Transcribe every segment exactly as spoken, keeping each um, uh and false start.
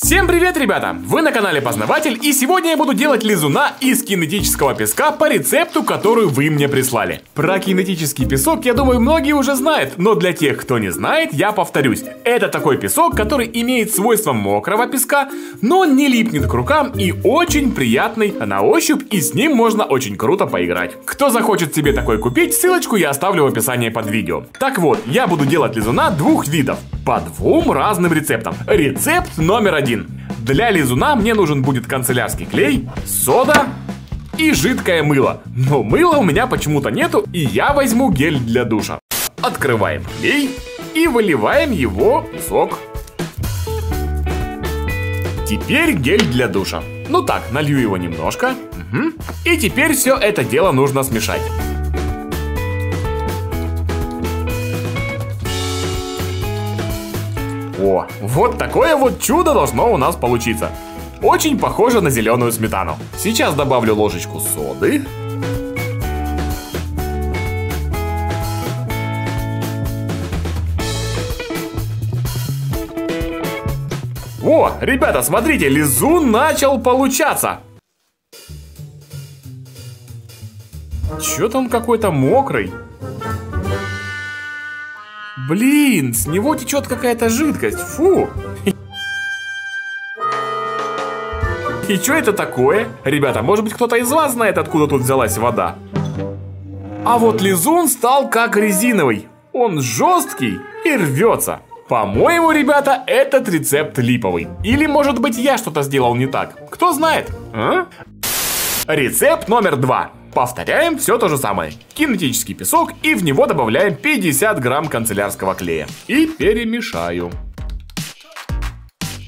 Всем привет, ребята! Вы на канале Познаватель, и сегодня я буду делать лизуна из кинетического песка по рецепту, который вы мне прислали. Про кинетический песок, я думаю, многие уже знают, но для тех, кто не знает, я повторюсь. Это такой песок, который имеет свойство мокрого песка, но не липнет к рукам и очень приятный на ощупь, и с ним можно очень круто поиграть. Кто захочет себе такой купить, ссылочку я оставлю в описании под видео. Так вот, я буду делать лизуна двух видов, по двум разным рецептам. Рецепт номер один. Для лизуна мне нужен будет канцелярский клей, сода и жидкое мыло. Но мыла у меня почему-то нету, и я возьму гель для душа. Открываем клей и выливаем его в сок. Теперь гель для душа. Ну так, налью его немножко. Угу. И теперь все это дело нужно смешать. О, вот такое вот чудо должно у нас получиться. Очень похоже на зеленую сметану. Сейчас добавлю ложечку соды. О, ребята, смотрите, лизун начал получаться. Чё-то он какой-то мокрый. Блин, с него течет какая-то жидкость, фу. И что это такое? Ребята, может быть, кто-то из вас знает, откуда тут взялась вода? А вот лизун стал как резиновый. Он жесткий и рвется. По-моему, ребята, этот рецепт липовый. Или, может быть, я что-то сделал не так. Кто знает? А? Рецепт номер два. Повторяем все то же самое. Кинетический песок, и в него добавляем пятьдесят грамм канцелярского клея. И перемешаю.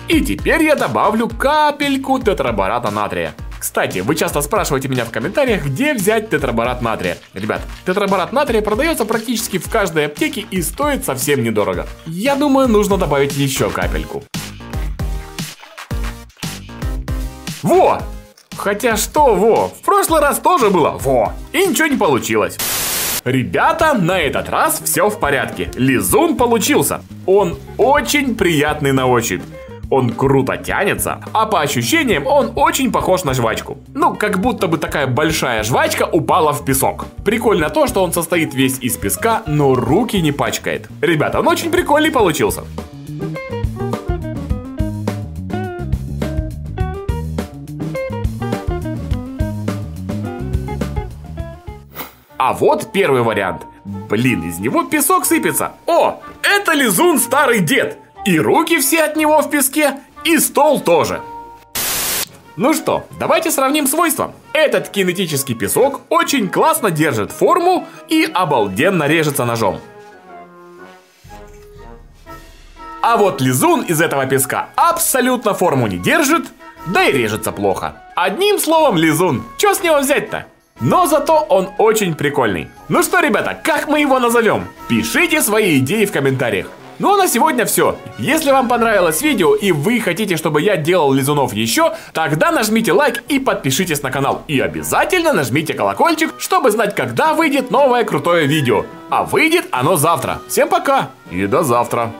И теперь я добавлю капельку тетрабората натрия. Кстати, вы часто спрашиваете меня в комментариях, где взять тетраборат натрия. Ребят, тетраборат натрия продается практически в каждой аптеке и стоит совсем недорого. Я думаю, нужно добавить еще капельку. Во! Хотя что, во, в прошлый раз тоже было, во, и ничего не получилось. Ребята, на этот раз все в порядке, лизун получился. Он очень приятный на ощупь, он круто тянется, а по ощущениям он очень похож на жвачку. Ну, как будто бы такая большая жвачка упала в песок. Прикольно то, что он состоит весь из песка, но руки не пачкает. Ребята, он очень прикольный получился. А вот первый вариант. Блин, из него песок сыпется. О, это лизун старый дед. И руки все от него в песке, и стол тоже. Ну что, давайте сравним свойства. Этот кинетический песок очень классно держит форму и обалденно режется ножом. А вот лизун из этого песка абсолютно форму не держит, да и режется плохо. Одним словом, лизун. Чё с него взять-то? Но зато он очень прикольный. Ну что, ребята, как мы его назовем? Пишите свои идеи в комментариях. Ну а на сегодня все. Если вам понравилось видео и вы хотите, чтобы я делал лизунов еще, тогда нажмите лайк и подпишитесь на канал. И обязательно нажмите колокольчик, чтобы знать, когда выйдет новое крутое видео. А выйдет оно завтра. Всем пока и до завтра.